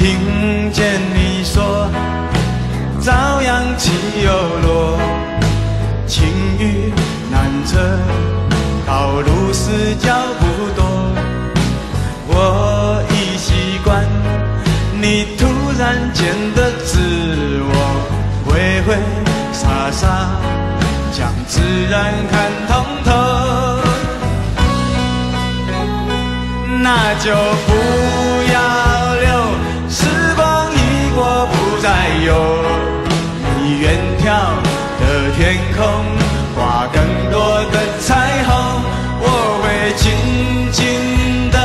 听见你说，朝阳起又落，情欲难测，道路是脚不多。我已习惯你突然间的自我，挥挥洒洒，将自然看通透，那就不要。 有你远眺的天空，画更多的彩虹。我会轻轻地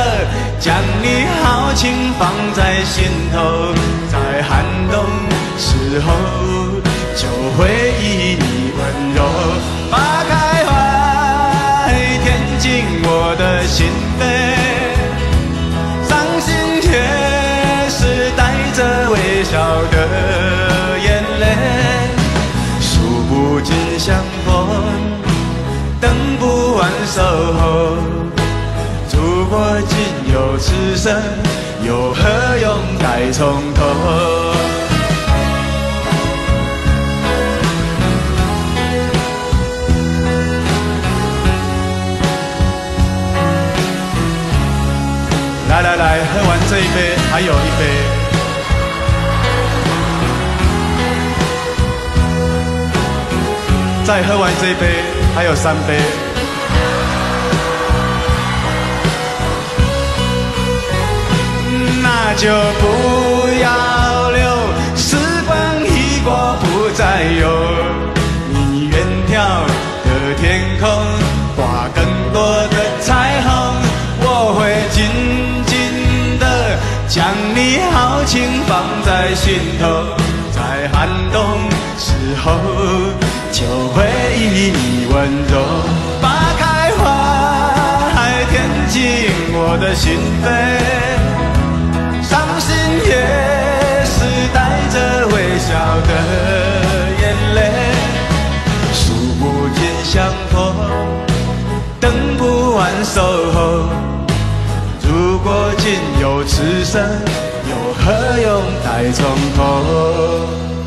将你豪情放在心头，在寒冬时候就回忆你温柔。花开花填进我的心扉，伤心也是带着微笑的。 相逢，等不完守候。如果仅有此生，又何用再从头？ 来来来，喝完这一杯，还有一杯。 再喝完这一杯，还有3杯。那就不要留，时光一过不再有。你远眺的天空，画更多的彩虹。我会紧紧地将你豪情放在心头，在寒冬时候。 就回忆你温柔，花开花还填进我的心扉，伤心也是带着微笑的眼泪，数不尽相逢，等不完守候。如果仅有此生，又何用再从头？